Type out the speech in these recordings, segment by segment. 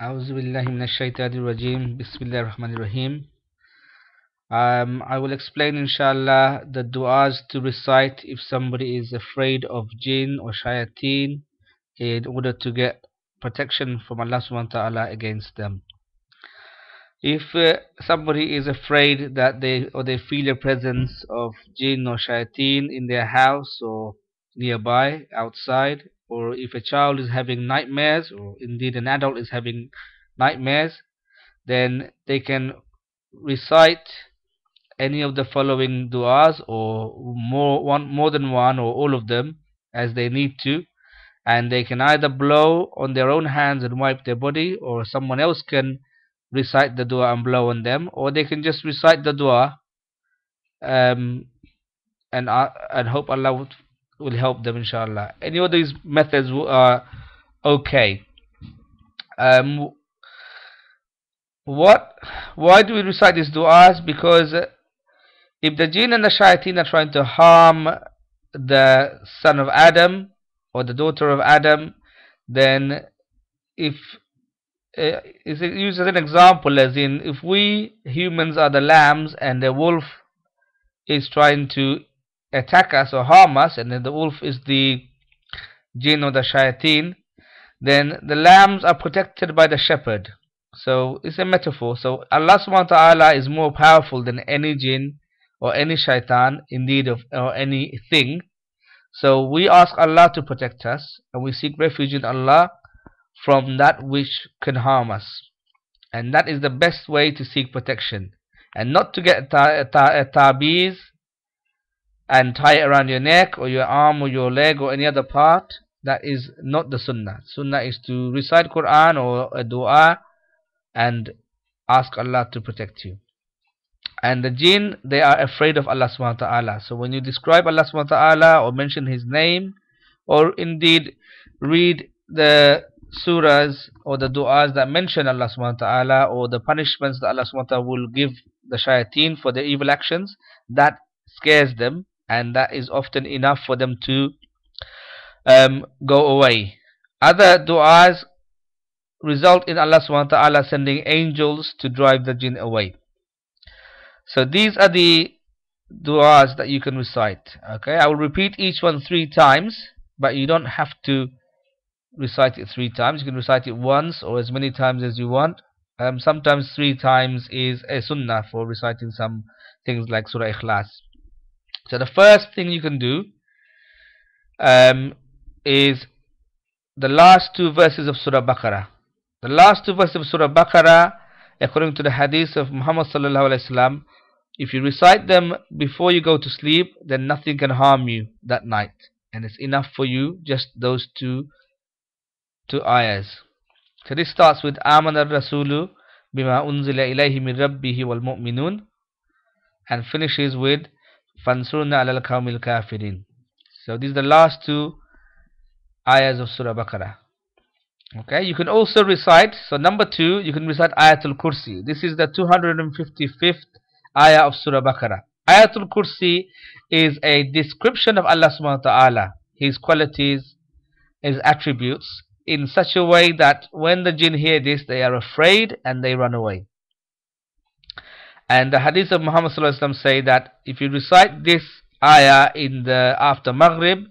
Bismillahirrahmanirrahim. I will explain inshallah the du'as to recite if somebody is afraid of jinn or shayateen in order to get protection from Allah subhanahu wa ta'ala against them. If somebody is afraid that they feel the presence of jinn or shayateen in their house or nearby, outside, or if a child is having nightmares, or indeed an adult is having nightmares, then they can recite any of the following du'as, or more than one or all of them as they need to, and they can either blow on their own hands and wipe their body, or someone else can recite the du'a and blow on them, or they can just recite the du'a and hope Allah will help them inshallah. Any of these methods are okay. Why do we recite these du'as? Because if the jinn and the shayateen are trying to harm the son of Adam or the daughter of Adam, then if is used as an example, as in if we humans are the lambs and the wolf is trying to attack us or harm us, and then the wolf is the jinn or the shayateen, then the lambs are protected by the shepherd. So it's a metaphor. So Allah subhanahu wa ta'ala is more powerful than any jinn or any shaitan, indeed, or anything. So we ask Allah to protect us, and we seek refuge in Allah from that which can harm us, and that is the best way to seek protection, and not to get a tabiz and tie it around your neck or your arm or your leg or any other part. That is not the sunnah. Sunnah is to recite Quran or a dua and ask Allah to protect you. And the jinn, they are afraid of Allah subhanahu wa ta'ala, so when you describe Allah subhanahu wa ta'ala or mention his name, or indeed read the surahs or the du'as that mention Allah subhanahu wa ta'ala, or the punishments that Allah subhanahu wa ta'ala will give the shayateen for their evil actions, that scares them, and that is often enough for them to go away. Other du'as result in Allah subhanahu wa ta'ala sending angels to drive the jinn away. So these are the du'as that you can recite. Okay, I will repeat each one 3 times, but you don't have to recite it 3 times. You can recite it once or as many times as you want. Sometimes 3 times is a sunnah for reciting some things like Surah Ikhlas. So the first thing you can do is the last 2 verses of Surah Baqarah. The last 2 verses of Surah Baqarah, according to the hadith of Muhammad sallallahu alaihi wasallam, if you recite them before you go to sleep, then nothing can harm you that night, and it's enough for you, just those two ayahs. So this starts with Amana Rasulu bima unzila ilayhi min rabbihi wal mu'minun, and finishes with Fansurna alal qawmil kafirin. So these are the last 2 ayahs of Surah Baqarah. Okay, you can also recite, so number 2, you can recite Ayatul Kursi. This is the 255th ayah of Surah Baqarah. Ayatul Kursi is a description of Allah subhanahu wa ta'ala, his qualities, his attributes, in such a way that when the jinn hear this, they are afraid and they run away. And the hadith of Muhammad sallallahu alaihi wasallam say that if you recite this ayah after Maghrib,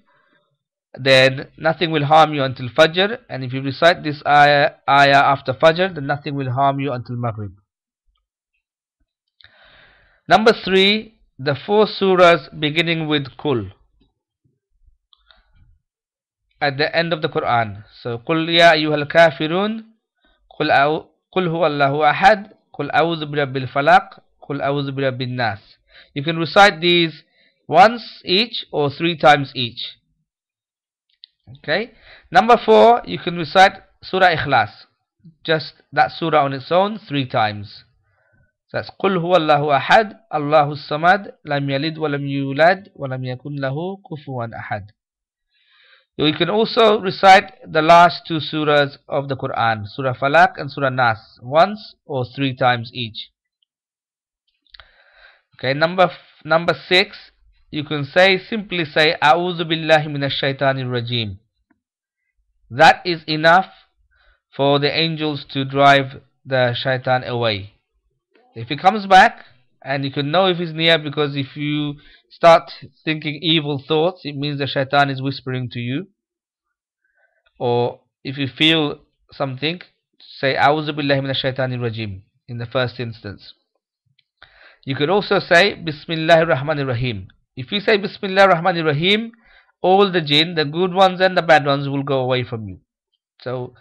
then nothing will harm you until Fajr, and if you recite this ayah after Fajr, then nothing will harm you until Maghrib. Number 3, the 4 surahs beginning with Kul at the end of the Quran. So Qul ya ayyuhal kafirun, Qul huwa Allahu ahad, Qul a'udhu bi rabbil falaq, Qul a'udhu bi rabbin nas. You can recite these once each or 3 times each. Okay. Number 4, you can recite Surah Ikhlas, just that surah on its own, 3 times. So that's Qul huwa Allahu ahad, Allahu samad, lam yalid wa lam yulad wa lam yakun lahu kufuwan ahad. You can also recite the last 2 surahs of the Quran, Surah Falaq and Surah Nas, once or 3 times each. Okay, number 6, you can simply say A'udhu billahi minash shaitanir rajim. That is enough for the angels to drive the shaitan away. If he comes back, and you can know if he's near, because if you start thinking evil thoughts, it means the shaitan is whispering to you. Or if you feel something, say A'udhu Billahi Minash Shaitanir Rajeem in the first instance. You can also say Bismillahir Rahmanir Rahim. If you say Bismillahir Rahmanir Rahim, all the jinn, the good ones and the bad ones, will go away from you. So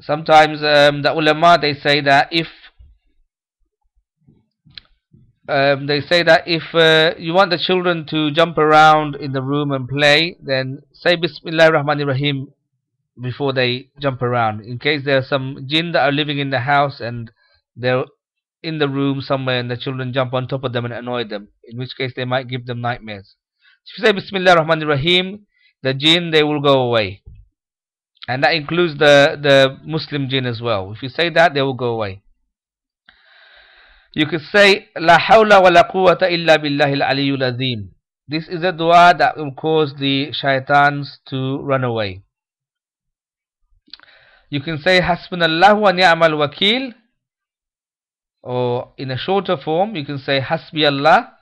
sometimes the ulama, they say that if you want the children to jump around in the room and play, then say Bismillahir Rahmanir Rahim before they jump around, in case there are some jinn that are living in the house and they're in the room somewhere and the children jump on top of them and annoy them, in which case they might give them nightmares. If you say Bismillah Rahman Rahim, the jinn, they will go away, and that includes the Muslim jinn as well. If you say that, they will go away. You could say La hawla wa la quwwata illa billahi al-aliyyul azim. This is a dua that will cause the shaitans to run away. You can say Hasbunallahu wa ni'mal wakil, or in a shorter form you can say Hasbi Allah,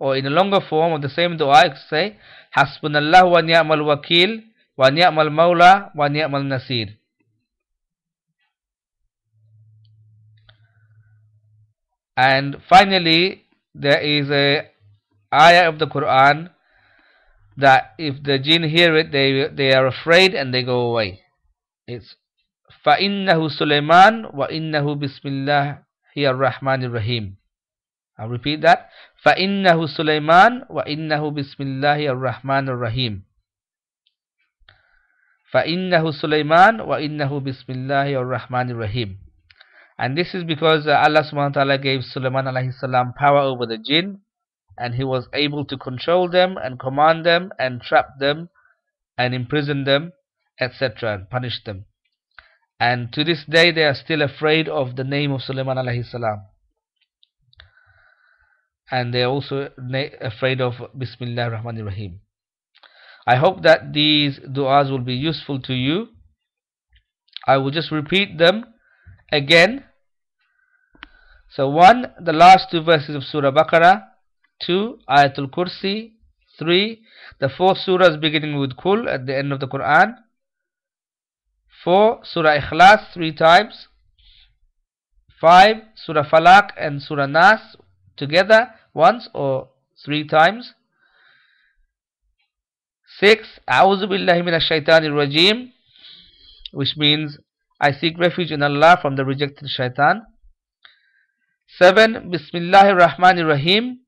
or in a longer form of the same dua you can say Hasbunallahu wa ni'mal wakil wa ni'mal mawla wa ni'mal nasir. And finally, there is a ayah of the Quran that if the jinn hear it, they are afraid and they go away. It's فَإِنَّهُ سُلَيْمَانُ وَإِنَّهُ بِسْمِ اللَّهِ الرَّحْمَنِ الرَّحِيمِ. I'll repeat that. فَإِنَّهُ سُلَيْمَانُ وَإِنَّهُ بِسْمِ اللَّهِ الرَّحْمَنِ الرَّحِيمِ. فَإِنَّهُ سُلَيْمَانُ وَإِنَّهُ بِسْمِ اللَّهِ الرَّحْمَنِ الرَّحِيمِ. And this is because Allah subhanahu wa ta'ala gave Sulaiman alayhi salam power over the jinn, and he was able to control them and command them and trap them and imprison them, etc., and punish them. And to this day they are still afraid of the name of Sulaiman alayhi salam, and they are also afraid of Bismillahir Rahmanir Rahim. I hope that these du'as will be useful to you. I will just repeat them again. So 1, the last 2 verses of Surah Baqarah, 2, Ayatul Kursi, 3, the 4th surah is beginning with Kul at the end of the Quran, 4, Surah Ikhlas 3 times, 5, Surah Falaq and Surah Nas together once or 3 times, 6, A'udhu Billahi Minash Shaitanir Rajeem, which means I seek refuge in Allah from the rejected shaitan, 7, Bismillahir Rahmanir Rahim,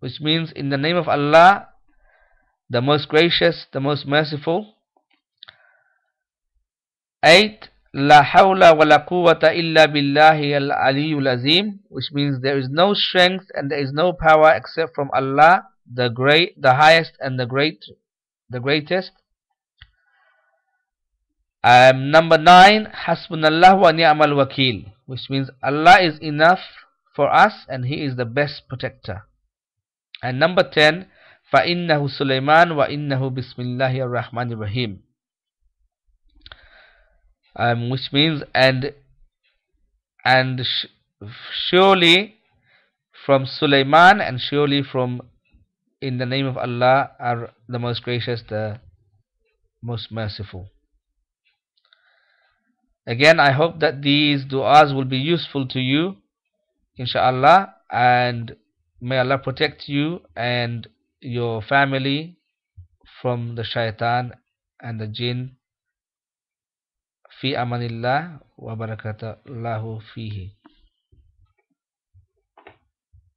which means in the name of Allah, the most gracious, the most merciful, 8, La hawla wa la quwwata illa billahi al-aliyyul azim, which means there is no strength and there is no power except from Allah, the great, the highest and the great, the greatest. Number 9, Hasbunallahu wa ni'mal wakil, which means Allah is enough for us and He is the best protector. And number 10, فَإِنَّهُ سُلَيْمَانُ وَإِنَّهُ بِسْمِ اللَّهِ الرَّحْمَنِ الرَّحِيمِ, which means surely from Sulaiman, and surely from in the name of Allah, are the most gracious, the most merciful. Again, I hope that these du'as will be useful to you, insha'Allah, and may Allah protect you and your family from the shaitan and the jinn. في أمان الله وبركاته الله فيه.